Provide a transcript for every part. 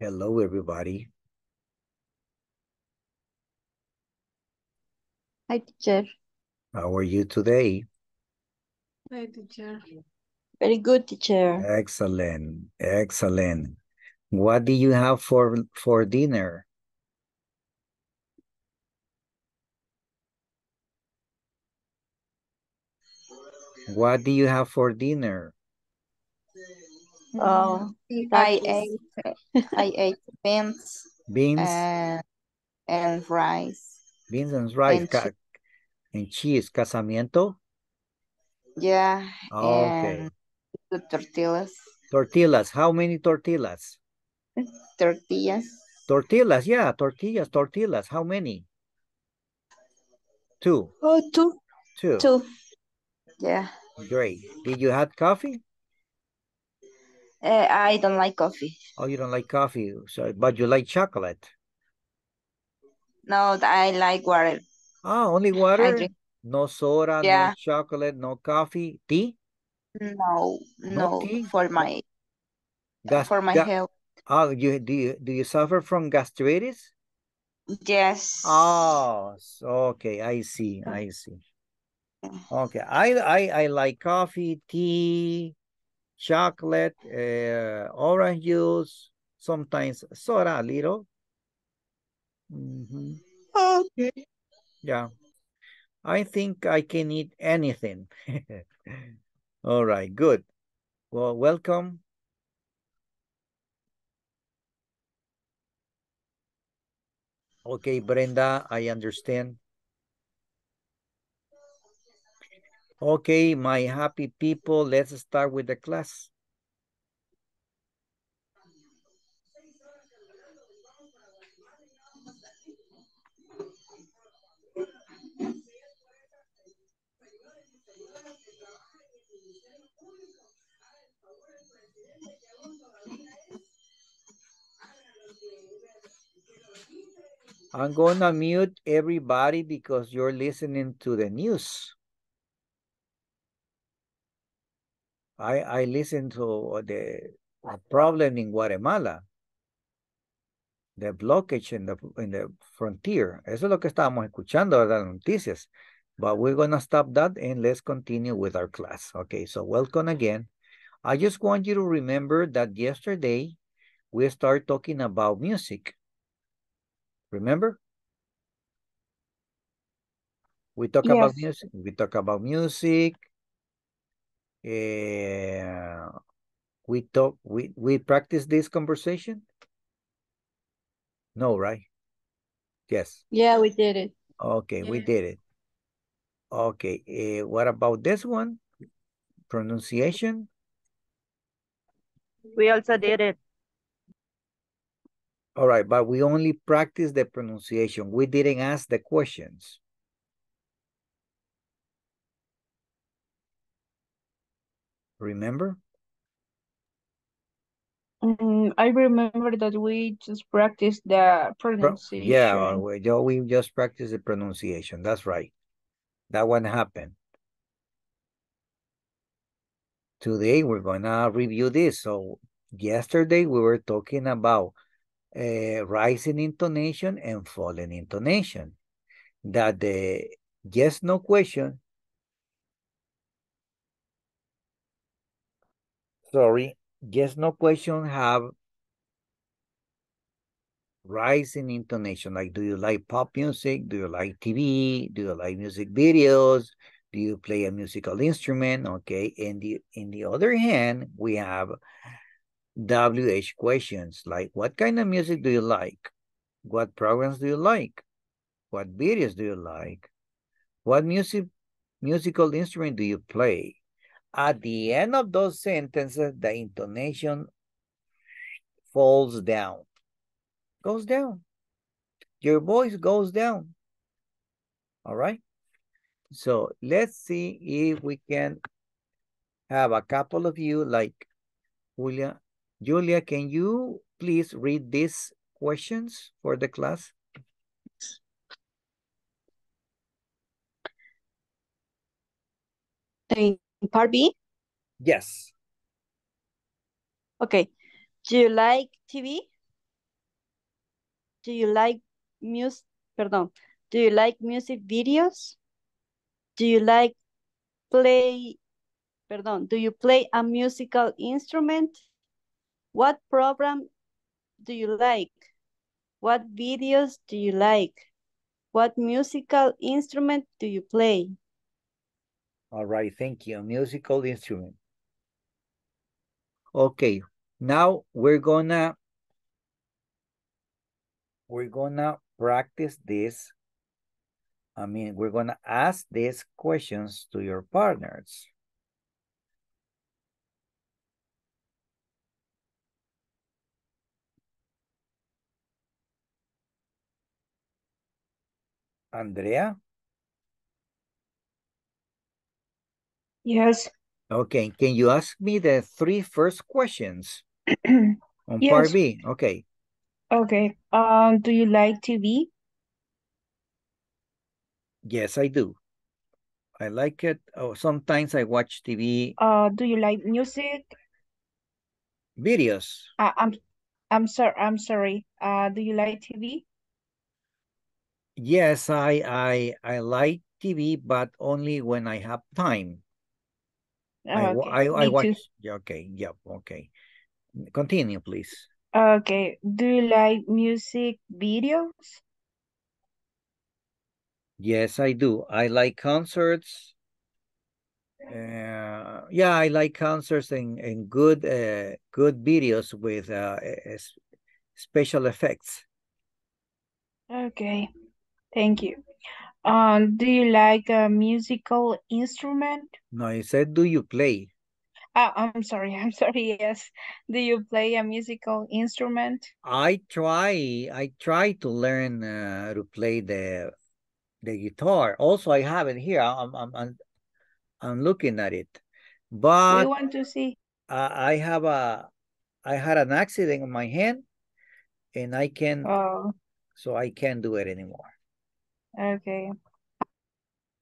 Hello, everybody. Hi, teacher. How are you today? Hi, teacher. Very good, teacher. Excellent, excellent. What do you have for dinner? What do you have for dinner? Oh, I ate beans and rice. Beans and rice and cheese. Casamiento? Yeah. Oh, okay. The tortillas. Tortillas. How many tortillas? Tortillas. Tortillas. Yeah, tortillas. Tortillas. How many? Two. Oh, two. Two. Two. Yeah. Great. Did you have coffee? I don't like coffee. Oh, you don't like coffee, so but you like chocolate. No, I like water. Oh, only water? No soda, yeah. No chocolate, no coffee, tea? No tea? For my health. Oh, do you suffer from gastritis? Yes. Oh, okay, I see. Okay, I like coffee, tea, chocolate, orange juice, sometimes soda a little. Mm-hmm. Okay. Yeah. I think I can eat anything. All right, good. Well, welcome. Okay, Brenda, I understand. Okay, my happy people, let's start with the class. I'm gonna mute everybody because you're listening to the news. I listened to the problem in Guatemala, the blockage in the frontier. Eso es lo que estábamos escuchando, ¿verdad? Noticias. But we're going to stop that and let's continue with our class. Okay, so welcome again. I just want you to remember that yesterday we started talking about music. Remember? We talk about music. We talk about music. We practice this conversation? No, right? Yes. Yeah, we did it. Okay, yeah. We did it. Okay, what about this one? Pronunciation? We also did it. All right, but we only practiced the pronunciation. We didn't ask the questions. Remember? I remember that we just practiced the pronunciation. Yeah, we just practiced the pronunciation. That's right. That one happened. Today, we're going to review this. So, yesterday, we were talking about rising intonation and falling intonation. That the yes-no question... Sorry, yes, no question have rising intonation. Like, do you like pop music? Do you like TV? Do you like music videos? Do you play a musical instrument? Okay. And in the other hand, we have WH questions. Like, what kind of music do you like? What programs do you like? What videos do you like? What musical instrument do you play? At the end of those sentences, the intonation falls down. Goes down. Your voice goes down. All right? So let's see if we can have a couple of you like Julia. Julia, can you please read these questions for the class? Thank you. Part B? Yes. Okay. Do you like TV? Do you like music? Perdón. Do you like music videos? Do you play a musical instrument? What program do you like? What videos do you like? What musical instrument do you play? All right, thank you. Musical instrument. Okay, now we're gonna practice this. I mean, we're gonna ask these questions to your partners. Andrea? Yes. Okay, can you ask me the three first questions on yes. Part B? Okay. Okay, do you like TV? Yes, I do. I like it. Oh, sometimes I watch TV. Do you like music? Videos. I'm sorry. Do you like TV? Yes, I like TV, but only when I have time. Oh, okay. I watch. Yeah, okay. Yep. Yeah, okay. Continue, please. Okay. Do you like music videos? Yes, I do. I like concerts. Yeah, I like concerts and good videos with special effects. Okay, thank you. Do you like a musical instrument? No, I said, do you play? I'm sorry, yes. Do you play a musical instrument? I try to learn to play the guitar. Also, I have it here. I'm looking at it, but we want to see. I had an accident on my hand, and I can. Oh. So I can't do it anymore. Okay.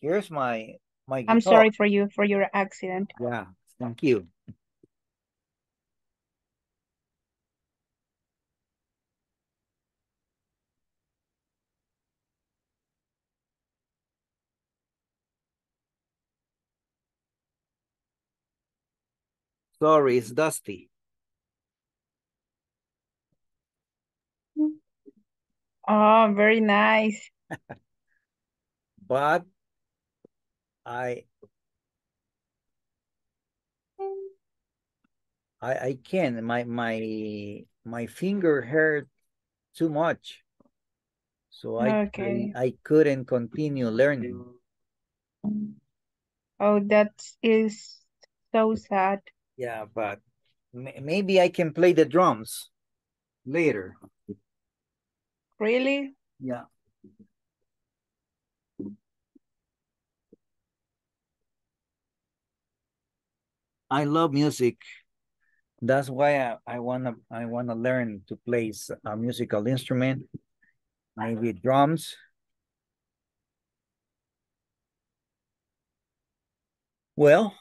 Here's my guitar. I'm sorry for your accident. Yeah, thank you. Sorry, it's dusty. Oh, very nice. But I can't. My finger hurt too much. So okay. I couldn't continue learning. Oh, that is so sad. Yeah, but maybe I can play the drums later. Really? Yeah. I love music. That's why I wanna learn to play a musical instrument, maybe drums. Well,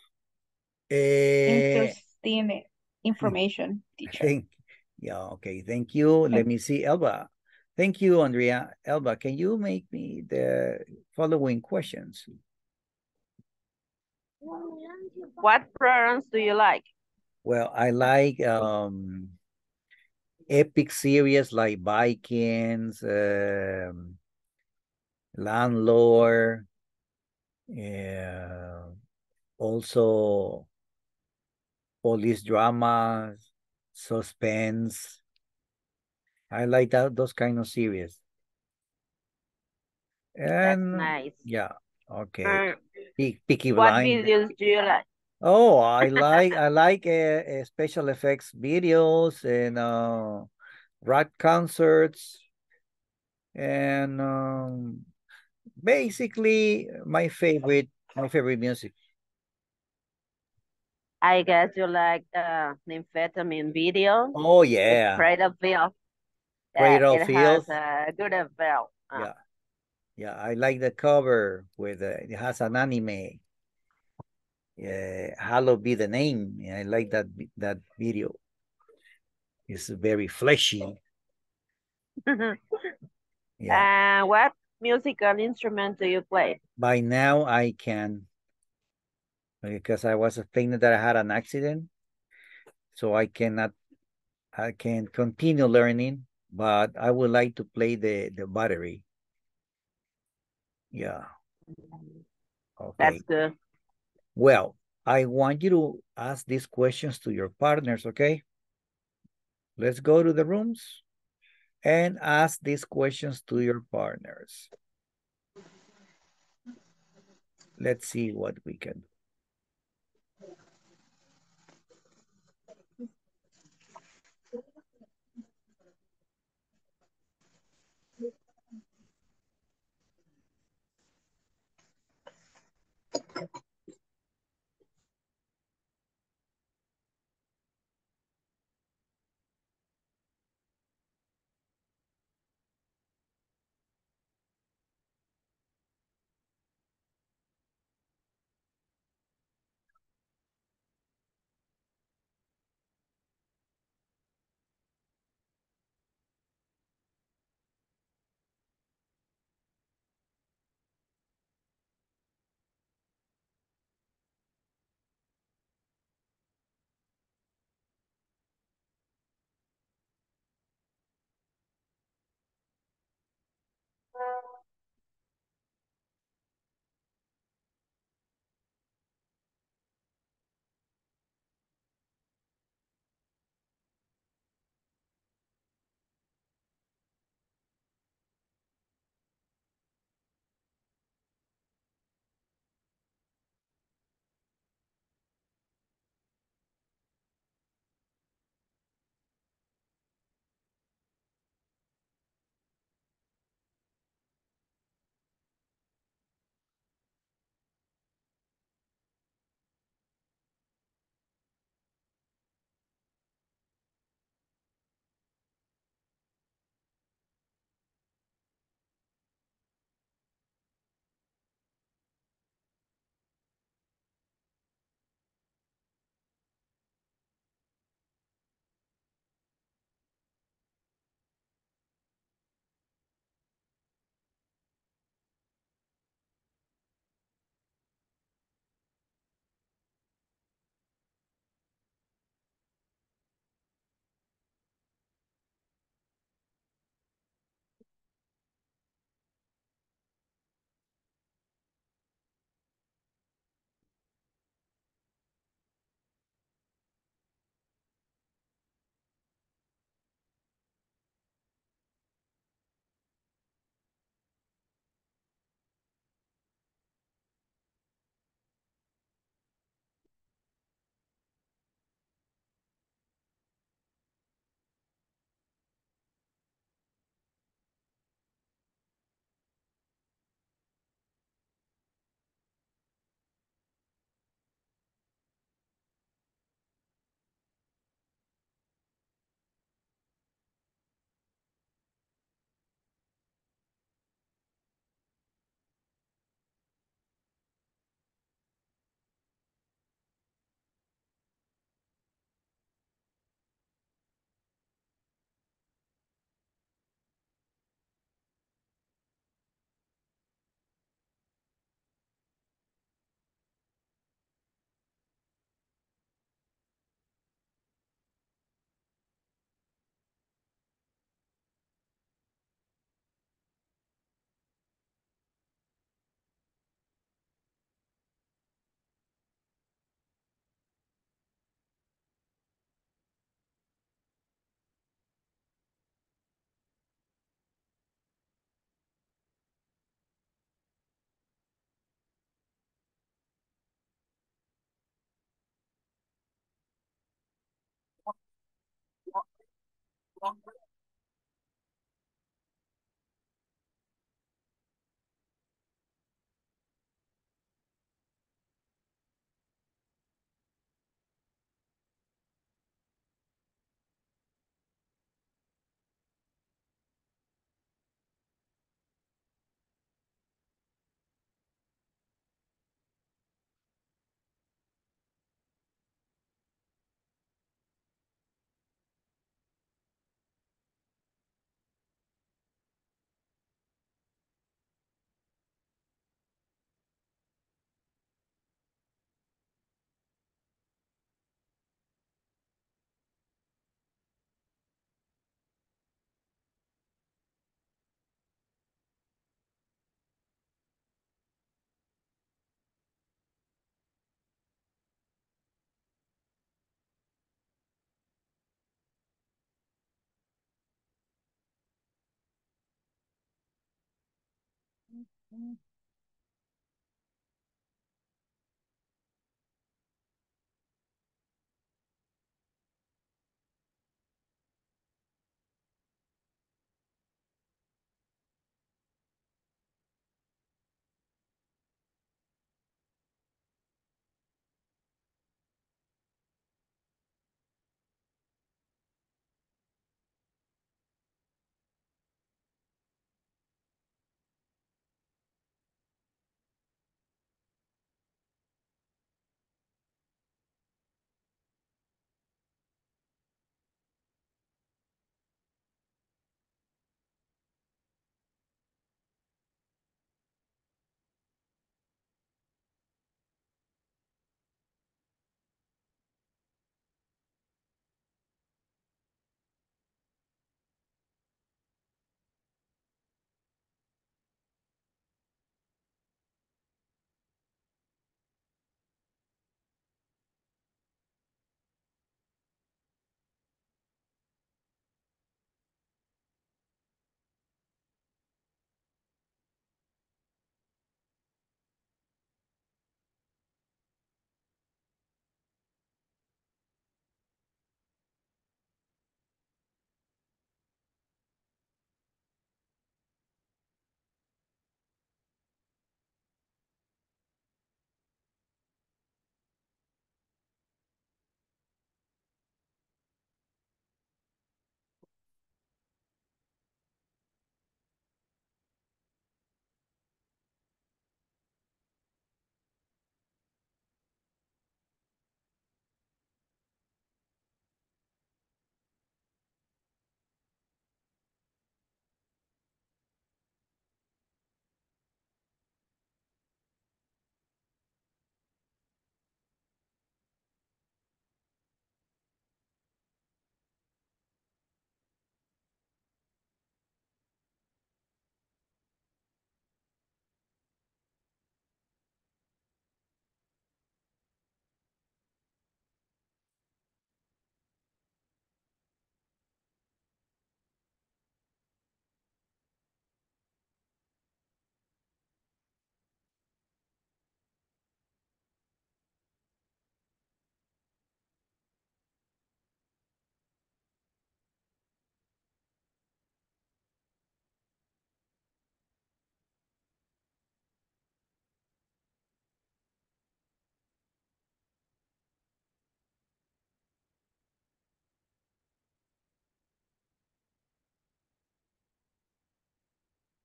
interesting information, teacher. Okay. Thank you. Let me see, Elba. Thank you, Andrea. Elba, can you make me the following questions? What programs do you like? Well, I like epic series like Vikings, Landlord, also police dramas, suspense. I like those kind of series. And that's nice. Yeah. Okay. Picky what blind. Videos do you like? Oh, I like special effects videos and rock concerts, and basically my favorite music. I guess you like amphetamine video. Oh yeah. Cradle of Filth. Cradle of Filth. Good as well. Yeah. Yeah, I like the cover with it has an anime. Yeah, Hallowed Be the Name. I like that video. It's very fleshy. Yeah. What musical instrument do you play? By now I can, because I was affected that I had an accident, so I can continue learning, but I would like to play the battery. Yeah. Okay. That's good. Well, I want you to ask these questions to your partners, okay? Let's go to the rooms and ask these questions to your partners. Let's see what we can do. Mm.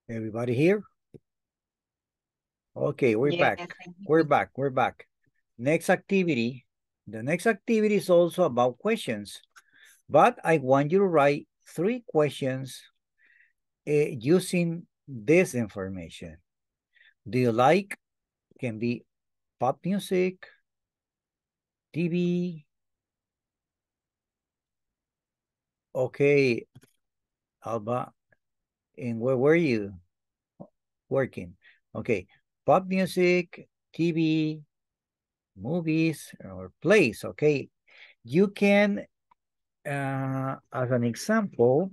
Everybody here? Okay, we're back. We're back. Next activity. The next activity is also about questions, but I want you to write 3 questions using this information. Do you like? Can be pop music, TV. Okay, Alba. And where were you working? Okay, pop music, TV, movies, or plays, okay? You can, as an example,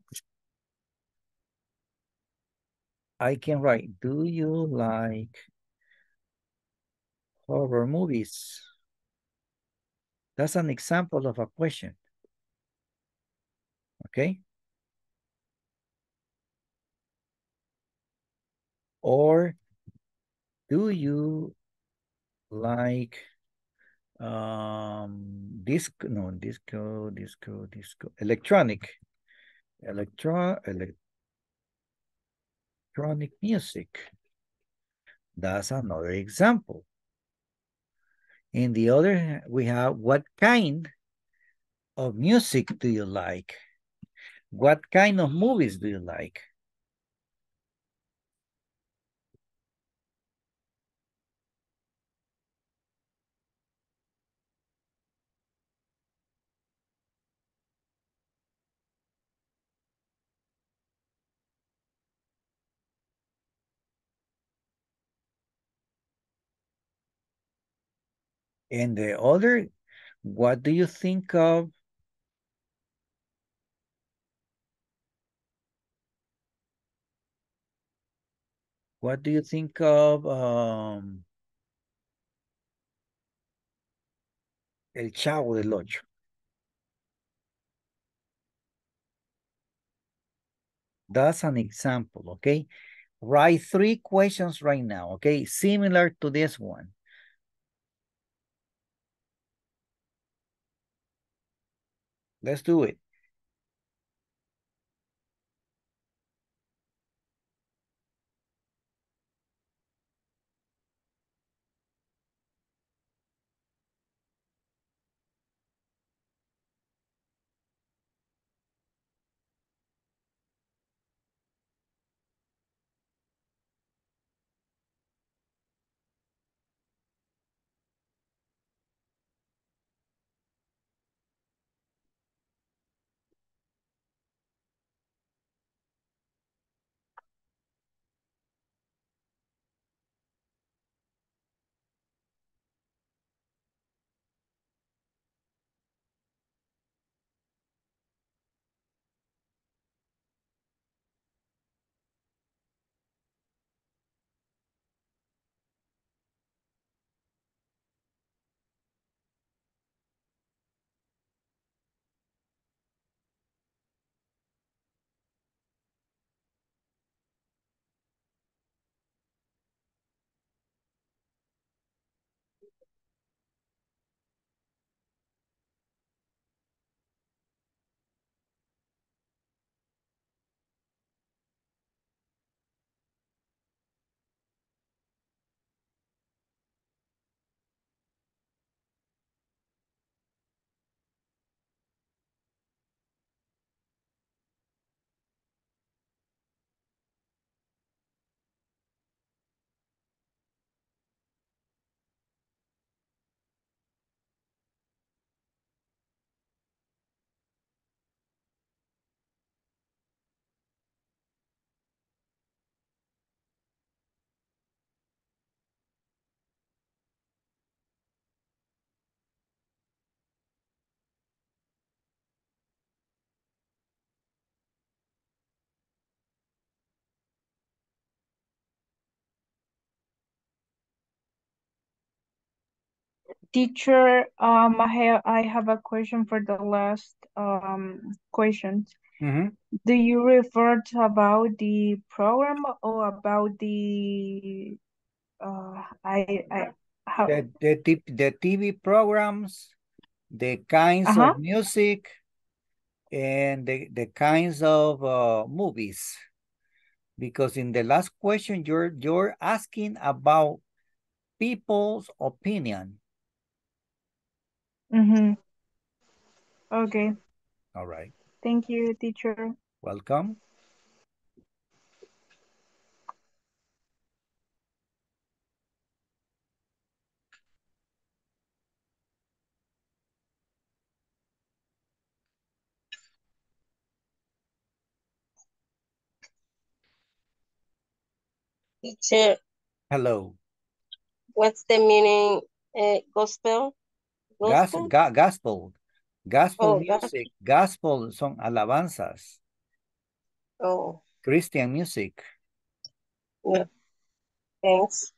I can write, do you like horror movies? That's an example of a question, okay? Or do you like electronic music? That's another example. In the other, we have what kind of music do you like? What kind of movies do you like? And the other, what do you think of What do you think of El Chavo del Ocho? That's an example, okay? Write 3 questions right now, okay? Similar to this one. Let's do it. Teacher, I have a question for the last question. Mm-hmm. Do you refer to about the program or about the the TV programs, the kinds of music, and the kinds of movies? Because in the last question you're asking about people's opinion. Mm-hmm. Okay. All right. Thank you, teacher. Welcome. Teacher. Hello. What's the meaning gospel? Gospel music, gospel son alabanzas. Oh. Christian music. Yeah. Thanks.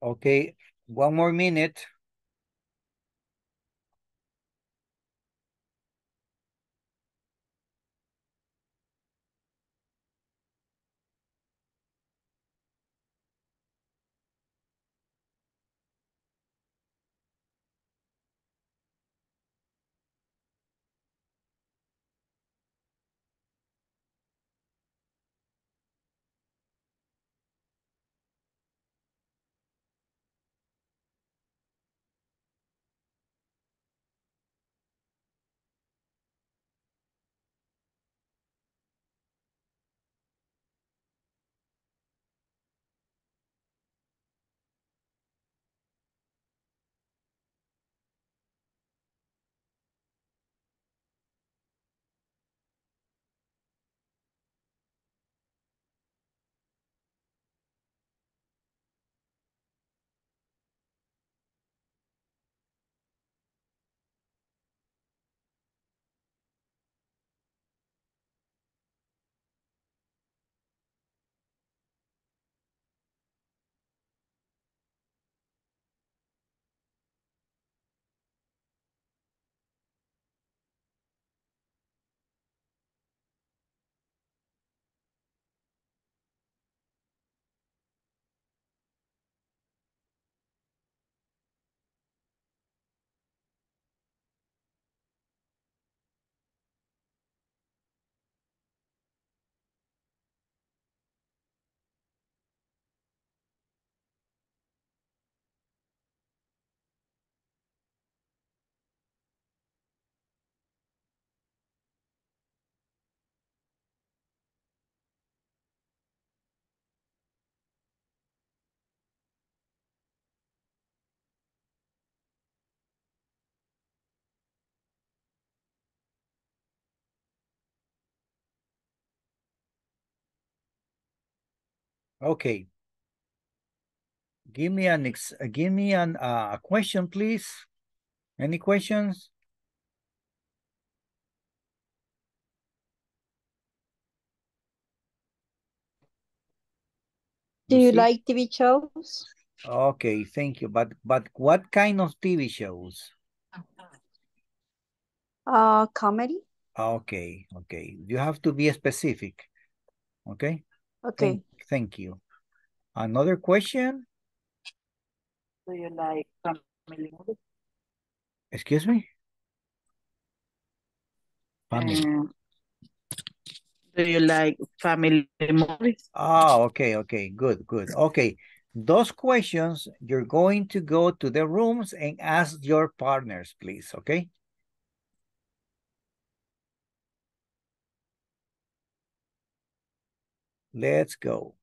Okay, 1 more minute. Okay. Give me an a question, please. Any questions? Do you like TV shows? Okay, thank you. But what kind of TV shows? Comedy. Okay, okay. You have to be specific. Okay? Okay. Thank you. Another question? Do you like family movies? Excuse me? Family. Do you like family movies? Ah, okay, okay. Good, good. Okay. Those questions, you're going to go to the rooms and ask your partners, please, okay? Let's go.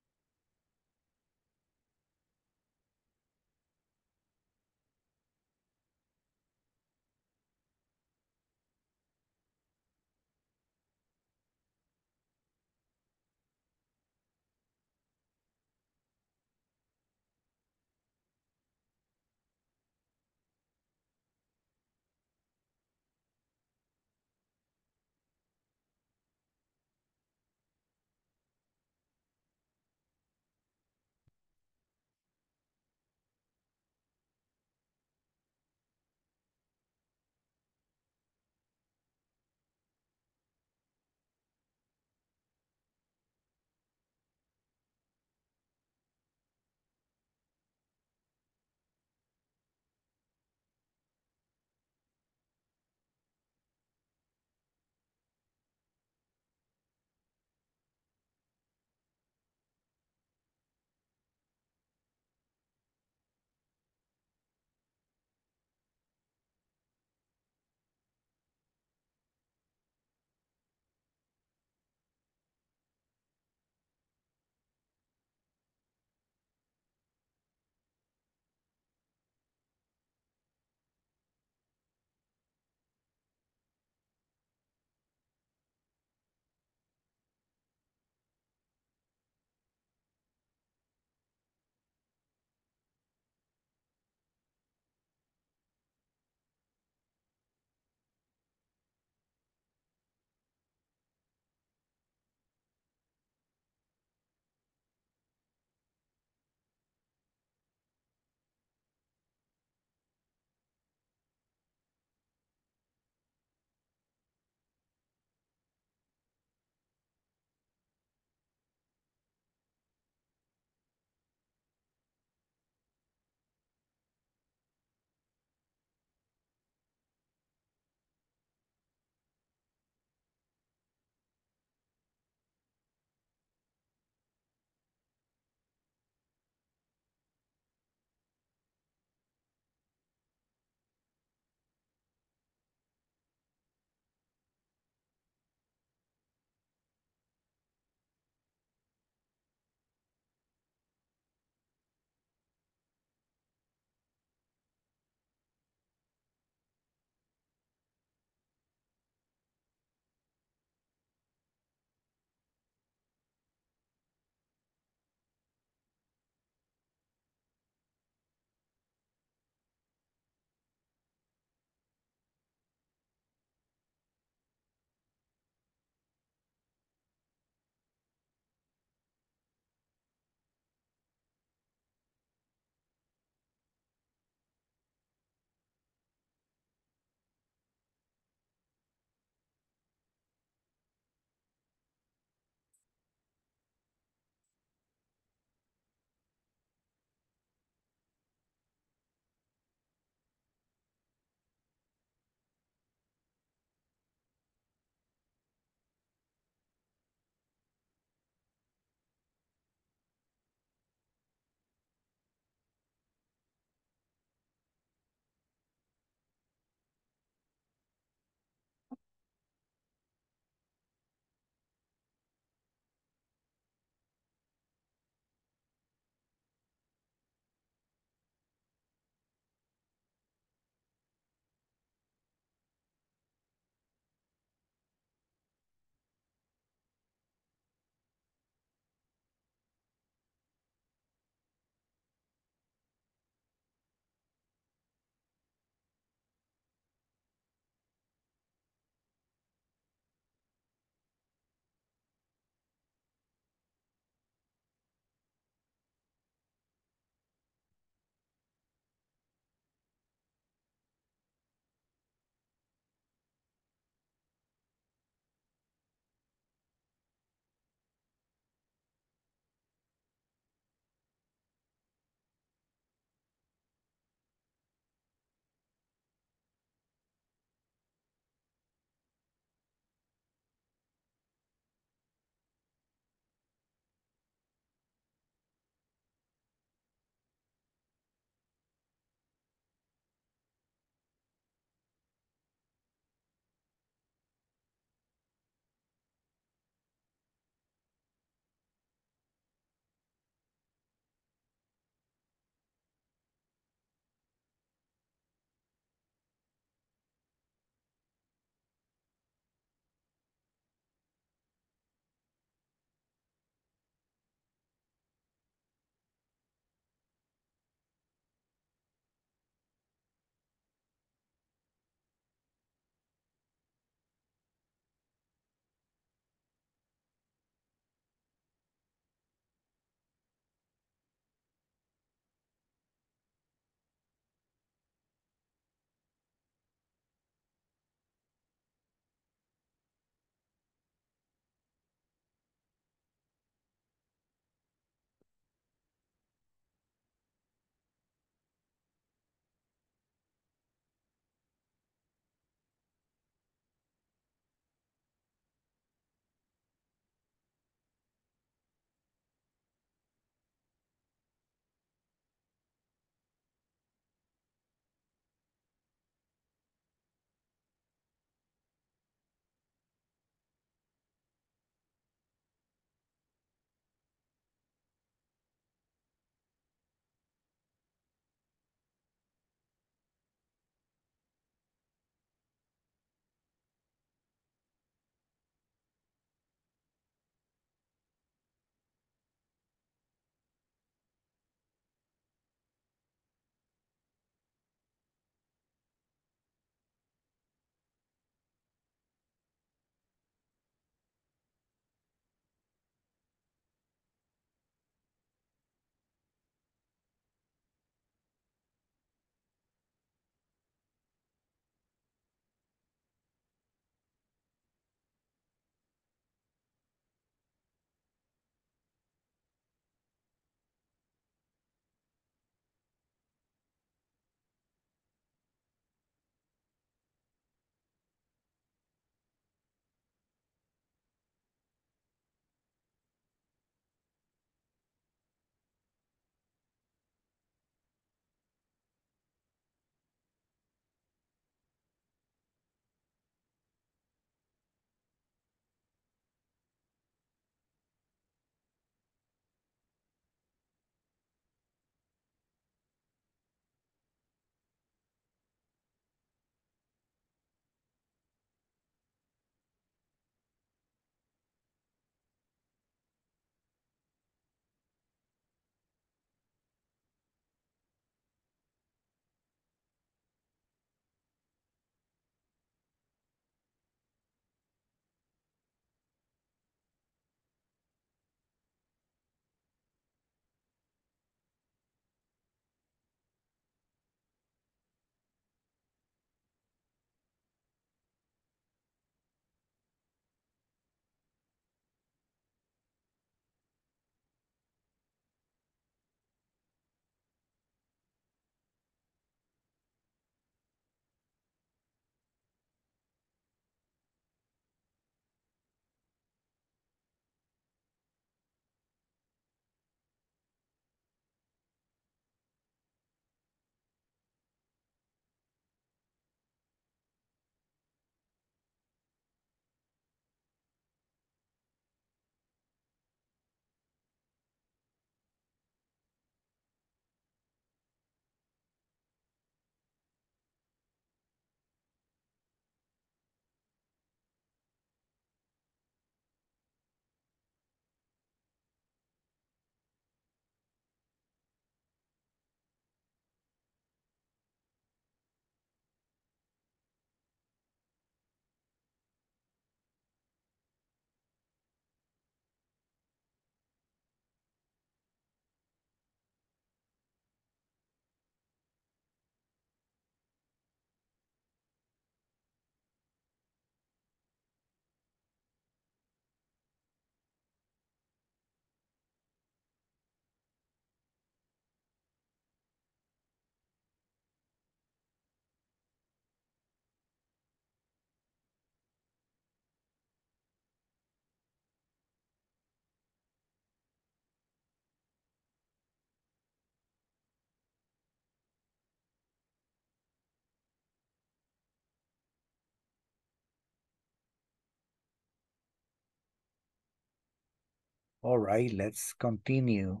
All right, let's continue.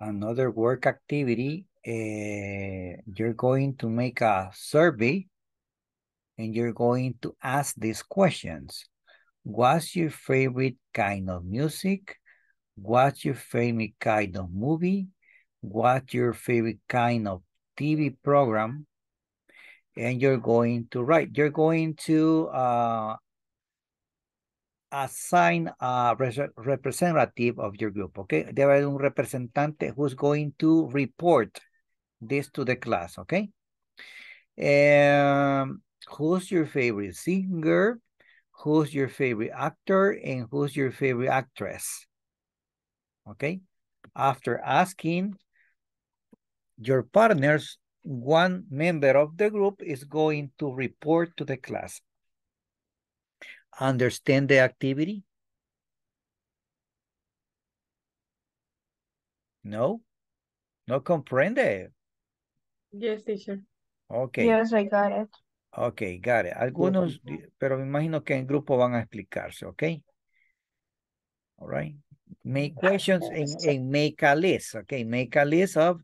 Another work activity. You're going to make a survey and you're going to ask these questions. What's your favorite kind of music? What's your favorite kind of movie? What's your favorite kind of TV program? And you're going to write. You're going to assign a representative of your group, okay? There is a representante who's going to report this to the class, okay? Who's your favorite singer? Who's your favorite actor? And who's your favorite actress? Okay? After asking your partners, one member of the group is going to report to the class. Understand the activity? No? No comprende? Yes, teacher. Okay. Yes, I got it. Okay, got it. Algunos, pero me imagino que en grupo van a explicarse, okay? All right. Make questions and make a list, okay? Make a list of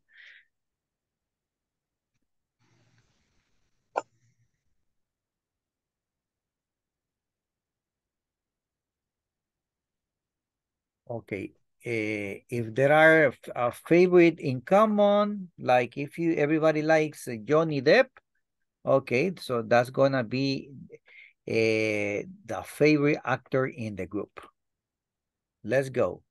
okay, if there are a favorite in common, like if you everybody likes Johnny Depp, okay, so that's gonna be the favorite actor in the group. Let's go.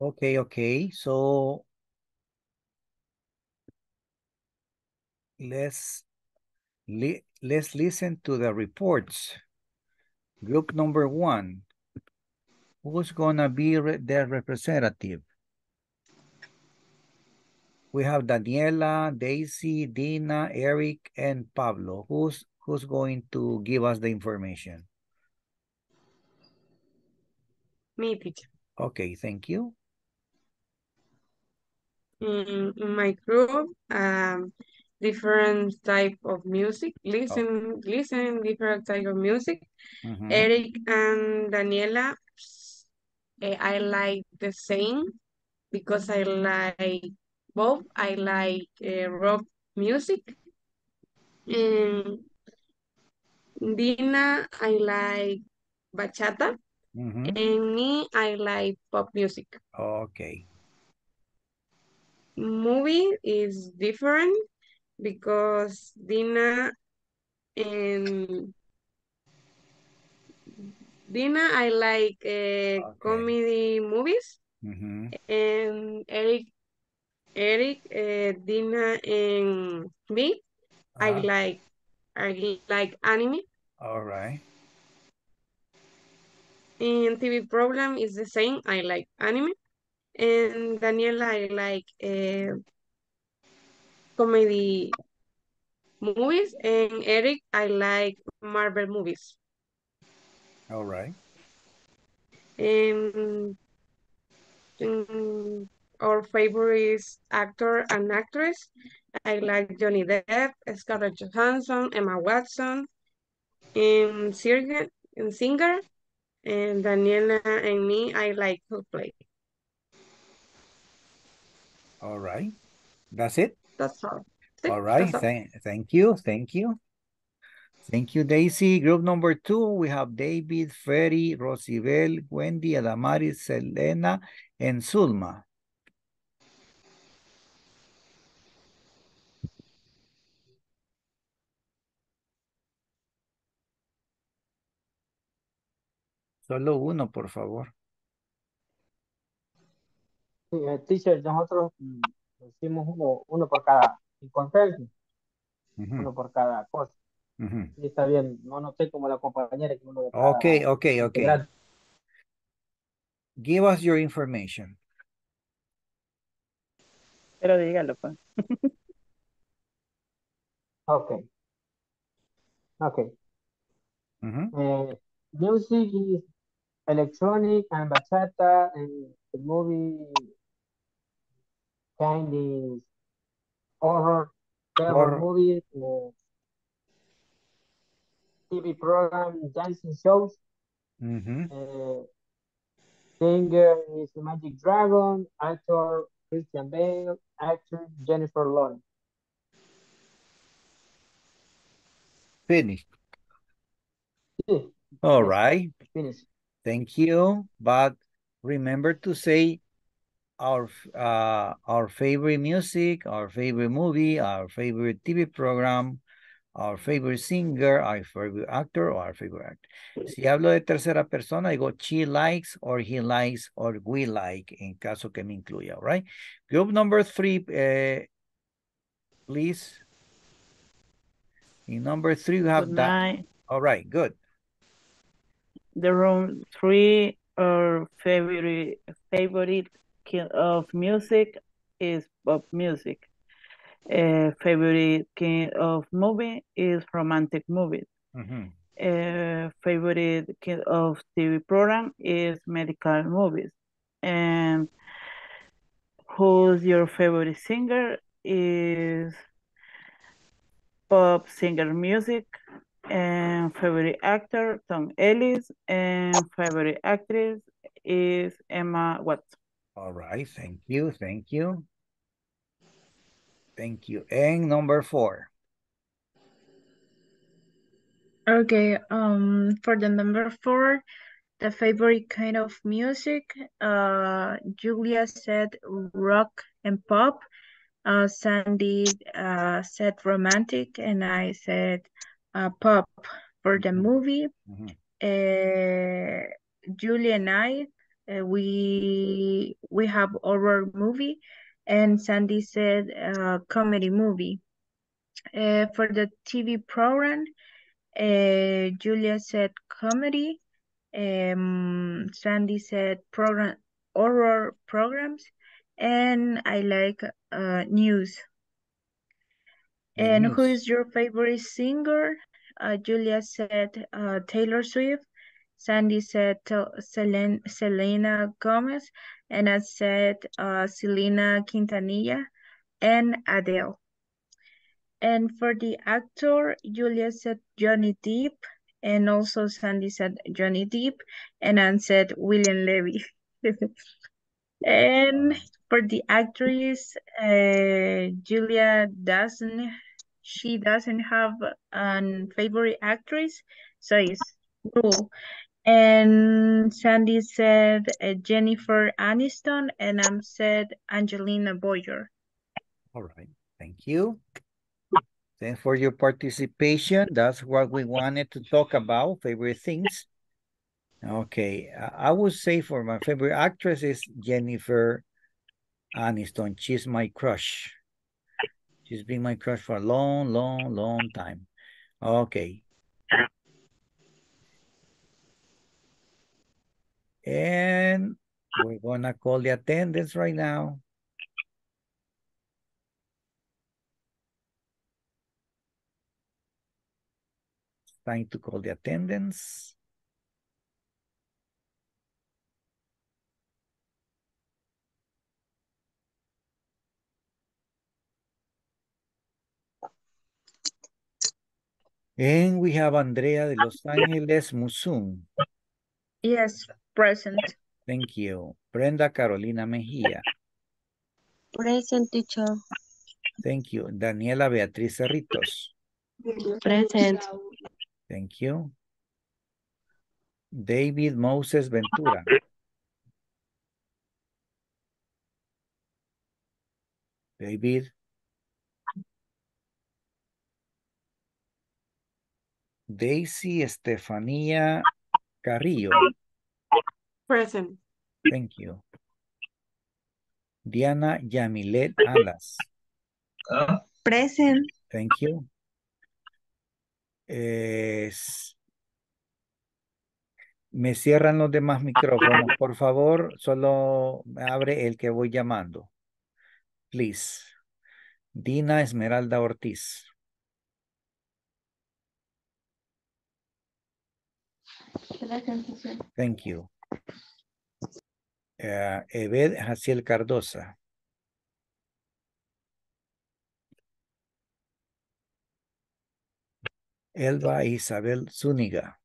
Okay. So let's let's listen to the reports. Group number one. Who's gonna be their representative? We have Daniela, Daisy, Dina, Eric, and Pablo. Who's going to give us the information? Me, teacher. Okay, thank you. In my group, different type of music. Listen, different type of music. Mm-hmm. Eric and Daniela, I like the same because I like both. I like rock music. Dina, I like bachata. Mm-hmm. And me, I like pop music. Okay. Movie is different because Dina, I like comedy movies. Mm-hmm. And Eric, Dina, and me, I like anime. All right. And TV program is the same. I like anime. And Daniela, I like comedy movies. And Eric, I like Marvel movies. All right. And our favorite actor and actress, I like Johnny Depp, Scarlett Johansson, Emma Watson, and singer. And Daniela and me, I like Coldplay. All right. That's it? That's all. All right. Thank you. Thank you, Daisy. Group number two, we have David, Ferry, Rosibel, Wendy, Adamari, Selena, and Zulma. Solo uno, por favor. Sí, teacher, nosotros hicimos uno por cada conferencia, uno por cada cosa. Sí, está bien, no noté como la compañera que uno de cada. Okay. Give us your information. Pero dígalo, pues. Okay. Music is electronic and bachata, and the movie kind is horror movies, TV program, dancing shows. Singer is the Magic Dragon, actor Christian Bale, actor Jennifer Lawrence. Finished. Yeah. All right. Finish. Thank you. But remember to say our favorite music, our favorite movie, our favorite TV program, our favorite singer, our favorite actor, or our favorite actor. Si hablo de tercera persona, I go she likes, or he likes, or we like, en caso que me incluya, all right? Group number three, please. In number three, we have that. All right, good. The room three, our favorite kind of music is pop music. Favorite kind of movie is romantic movies. Favorite kind of TV program is medical movies. And who's your favorite singer is pop singer music. And favorite actor, Tom Ellis, and favorite actress is Emma Watson. All right, thank you. And number four. Okay, for the number four, the favorite kind of music, Julia said rock and pop, Sandy said romantic, and I said pop. For the movie, Julie and I We have horror movie, and Sandy said comedy movie. For the TV program, Julia said comedy. Sandy said program horror programs, and I like news. And who is your favorite singer? Julia said Taylor Swift. Sandy said Selena Gomez. And I said Selena Quintanilla and Adele. And for the actor, Julia said Johnny Depp. And also Sandy said Johnny Depp. And I said William Levy. And for the actress, Julia doesn't. She doesn't have a favorite actress, so it's cool. And Sandy said Jennifer Aniston, and I said Angelina Boyer. All right, thank you. Thanks for your participation. That's what we wanted to talk about, favorite things. Okay, I would say for my favorite actress is Jennifer Aniston. She's my crush. She's been my crush for a long, long, long time. Okay. And we're going to call the attendance right now. It's time to call the attendance. And we have Andrea de Los Angeles Musun. Yes, present. Thank you. Brenda Carolina Mejia. Present, teacher. Thank you. Daniela Beatriz Cerritos. Present. Thank you. David Moses Ventura. David. Daisy Estefania Carrillo. Present. Thank you. Diana Yamilet Alas. Present. Thank you. Me cierran los demás micrófonos, por favor. Solo abre el que voy llamando. Please. Dina Esmeralda Ortiz. Thank you. Ebed Jaciel Cardoza. Elba Isabel Zúñiga.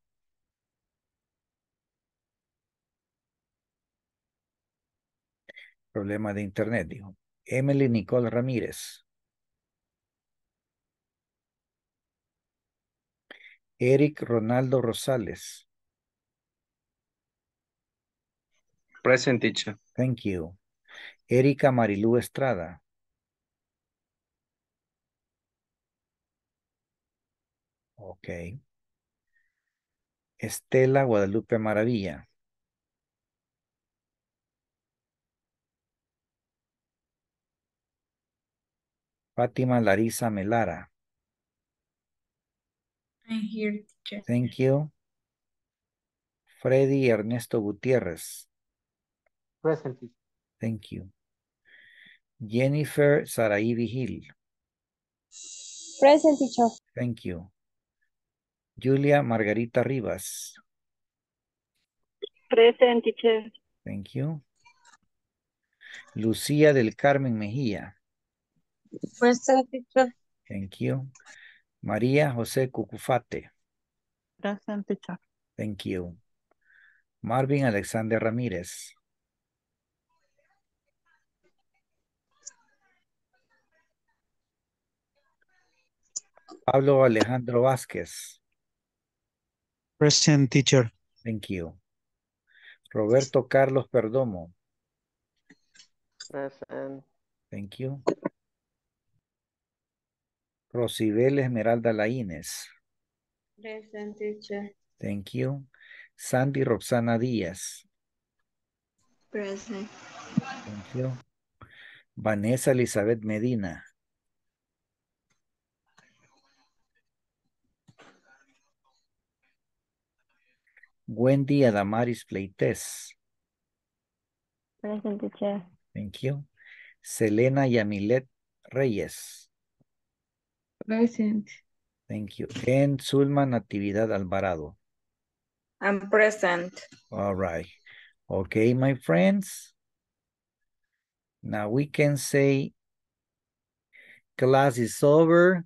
Problema de internet, dijo. Emily Nicole Ramírez. Eric Ronaldo Rosales. Present, teacher. Thank you. Erika Marilu Estrada. Okay. Estela Guadalupe Maravilla. Fátima Larisa Melara. I'm here, teacher. Thank you. Freddy Ernesto Gutiérrez. Present. Thank you. Jennifer Sarai Vigil. Present, teacher. Thank you. Julia Margarita Rivas. Present, teacher. Thank you. Lucía del Carmen Mejía. Present, teacher. Thank you. María José Cucufate. Present, teacher. Thank you. Marvin Alexander Ramírez. Pablo Alejandro Vázquez. Present, teacher. Thank you. Roberto Carlos Perdomo. Present. Thank you. Rosibel Esmeralda Laínez. Present, teacher. Thank you. Sandy Roxana Díaz. Present. Thank you. Vanessa Elizabeth Medina. Wendy Adamaris Pleites. Present, teacher. Thank you. Selena Yamilet Reyes. Present. Thank you. And Zulma Natividad Alvarado. I'm present. All right. Okay, my friends. Now we can say class is over.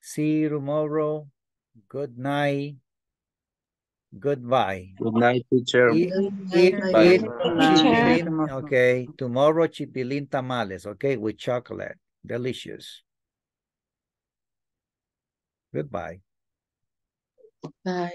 See you tomorrow. Good night. Goodbye. Good night, teacher. Okay, tomorrow chipilín tamales, okay, with chocolate. Delicious. Goodbye. Bye.